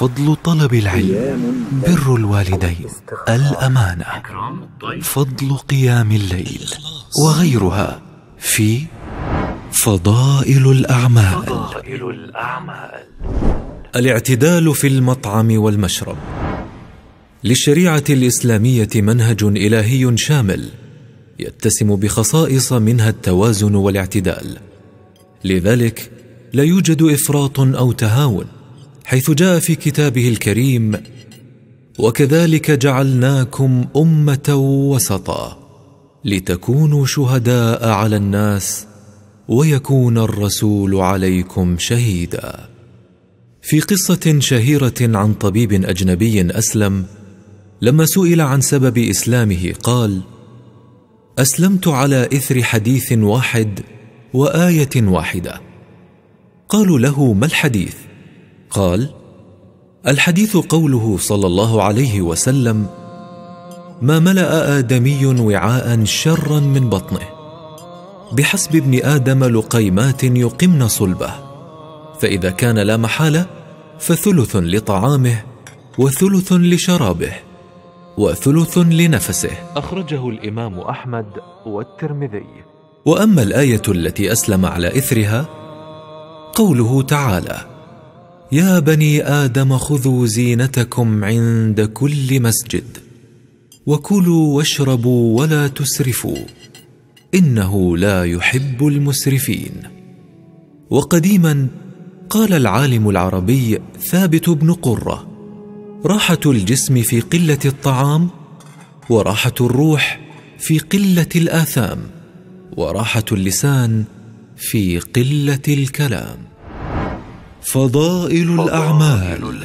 فضل طلب العلم، بر الوالدين، الأمانة، فضل قيام الليل وغيرها في فضائل الأعمال. الاعتدال في المطعم والمشرب. للشريعة الإسلامية منهج إلهي شامل يتسم بخصائص منها التوازن والاعتدال، لذلك لا يوجد إفراط أو تهاون، حيث جاء في كتابه الكريم: وكذلك جعلناكم أمة وسطا لتكونوا شهداء على الناس ويكون الرسول عليكم شهيدا. في قصة شهيرة عن طبيب أجنبي أسلم، لما سئل عن سبب إسلامه قال: أسلمت على إثر حديث واحد وآية واحدة. قالوا له: ما الحديث؟ قال: الحديث قوله صلى الله عليه وسلم: ما ملأ آدمي وعاء شرا من بطنه بحسب ابن آدم لقيمات يقمن صلبه، فإذا كان لا محالة فثلث لطعامه وثلث لشرابه وثلث لنفسه. أخرجه الإمام أحمد والترمذي. وأما الآية التي أسلم على إثرها قوله تعالى: يا بني آدم خذوا زينتكم عند كل مسجد وكلوا واشربوا ولا تسرفوا إنه لا يحب المسرفين. وقديما قال العالم العربي ثابت بن قرة: راحة الجسم في قلة الطعام، وراحة الروح في قلة الآثام، وراحة اللسان في قلة الكلام. فضائل الأعمال.